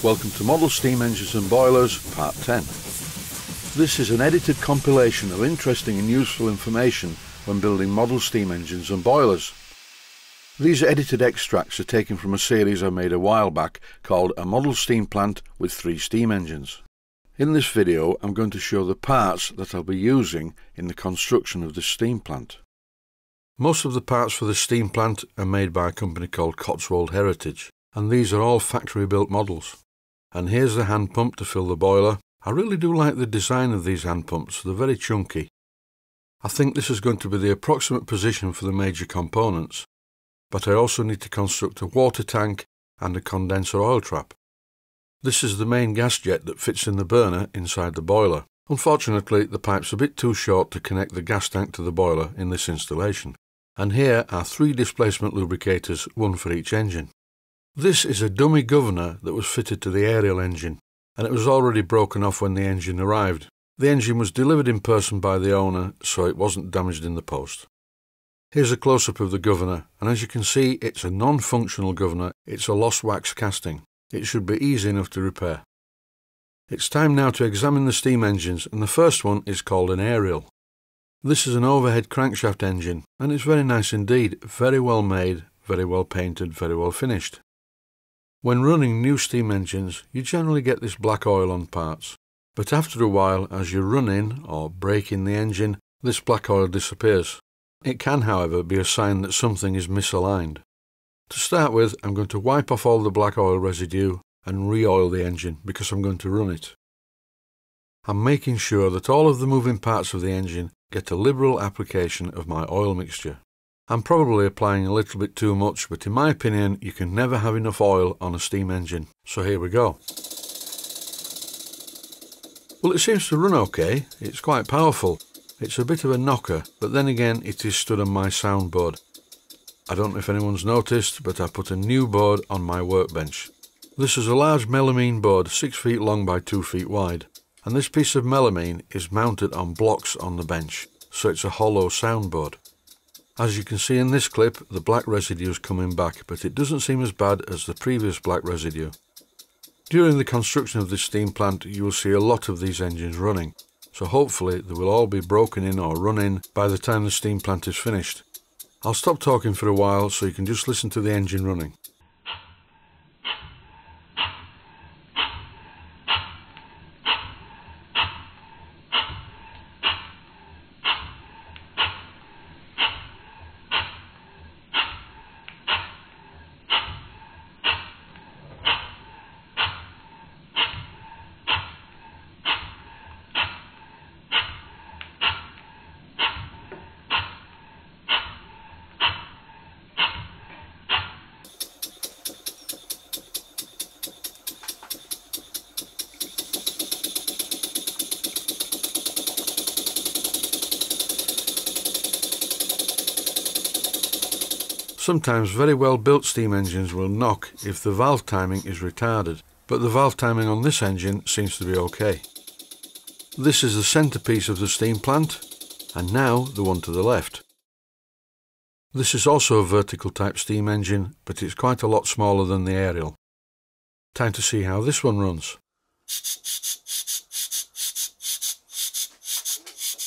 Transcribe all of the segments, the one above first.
Welcome to Model Steam Engines and Boilers Part 10. This is an edited compilation of interesting and useful information when building model steam engines and boilers. These edited extracts are taken from a series I made a while back called A Model Steam Plant with 3 Steam Engines. In this video I'm going to show the parts that I'll be using in the construction of the steam plant. Most of the parts for the steam plant are made by a company called Cotswold Heritage, and these are all factory built models. And here's the hand pump to fill the boiler. I really do like the design of these hand pumps, they're very chunky. I think this is going to be the approximate position for the major components, but I also need to construct a water tank and a condenser oil trap. This is the main gas jet that fits in the burner inside the boiler. Unfortunately, the pipe's a bit too short to connect the gas tank to the boiler in this installation. And here are 3 displacement lubricators, one for each engine. This is a dummy governor that was fitted to the aerial engine, and it was already broken off when the engine arrived. The engine was delivered in person by the owner, so it wasn't damaged in the post. Here's a close-up of the governor, and as you can see, it's a non-functional governor, it's a lost wax casting. It should be easy enough to repair. It's time now to examine the steam engines, and the first one is called an aerial. This is an overhead crankshaft engine, and it's very nice indeed, very well made, very well painted, very well finished. When running new steam engines, you generally get this black oil on parts, but after a while, as you run in or brake in the engine, this black oil disappears. It can, however, be a sign that something is misaligned. To start with, I'm going to wipe off all the black oil residue and re-oil the engine because I'm going to run it. I'm making sure that all of the moving parts of the engine get a liberal application of my oil mixture. I'm probably applying a little bit too much, but in my opinion, you can never have enough oil on a steam engine. So here we go. Well, it seems to run okay. It's quite powerful. It's a bit of a knocker, but then again, it is stood on my soundboard. I don't know if anyone's noticed, but I put a new board on my workbench. This is a large melamine board, 6 feet long by 2 feet wide, and this piece of melamine is mounted on blocks on the bench, so it's a hollow soundboard. As you can see in this clip, the black residue is coming back, but it doesn't seem as bad as the previous black residue. During the construction of this steam plant, you will see a lot of these engines running, so hopefully they will all be broken in or run in by the time the steam plant is finished. I'll stop talking for a while so you can just listen to the engine running. Sometimes very well built steam engines will knock if the valve timing is retarded, but the valve timing on this engine seems to be okay. This is the centerpiece of the steam plant, and now the one to the left. This is also a vertical type steam engine, but it's quite a lot smaller than the aerial. Time to see how this one runs.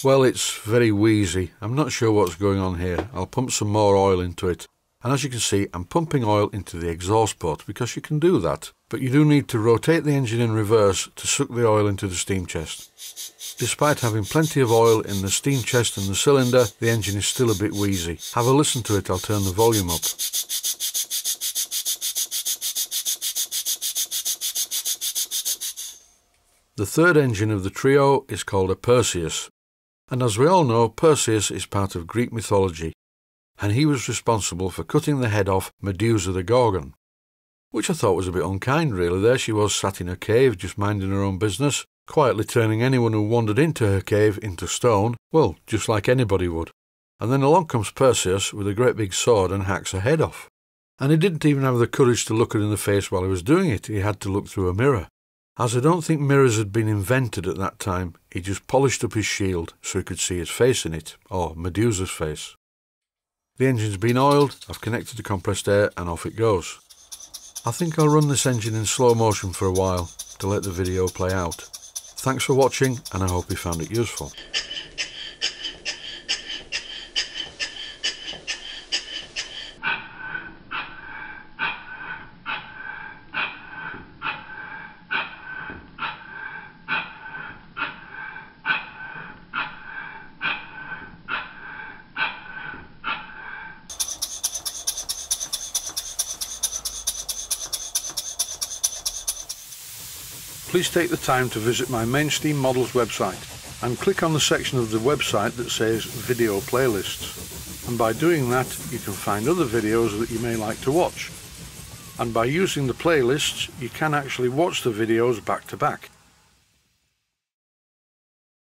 Well, it's very wheezy. I'm not sure what's going on here. I'll pump some more oil into it. And as you can see, I'm pumping oil into the exhaust port because you can do that. But you do need to rotate the engine in reverse to suck the oil into the steam chest. Despite having plenty of oil in the steam chest and the cylinder, the engine is still a bit wheezy. Have a listen to it, I'll turn the volume up. The third engine of the trio is called a Perseus. And as we all know, Perseus is part of Greek mythology, and he was responsible for cutting the head off Medusa the Gorgon, which I thought was a bit unkind really. There she was sat in her cave just minding her own business, quietly turning anyone who wandered into her cave into stone, well, just like anybody would. And then along comes Perseus with a great big sword and hacks her head off. And he didn't even have the courage to look her in the face while he was doing it, he had to look through a mirror. As I don't think mirrors had been invented at that time, he just polished up his shield so he could see his face in it, or Medusa's face. The engine's been oiled, I've connected the compressed air and off it goes. I think I'll run this engine in slow motion for a while to let the video play out. Thanks for watching, and I hope you found it useful. Please take the time to visit my Mainsteam Models website and click on the section of the website that says Video Playlists, and by doing that you can find other videos that you may like to watch, and by using the playlists you can actually watch the videos back to back.